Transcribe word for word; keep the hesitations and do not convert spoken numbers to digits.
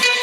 Hey,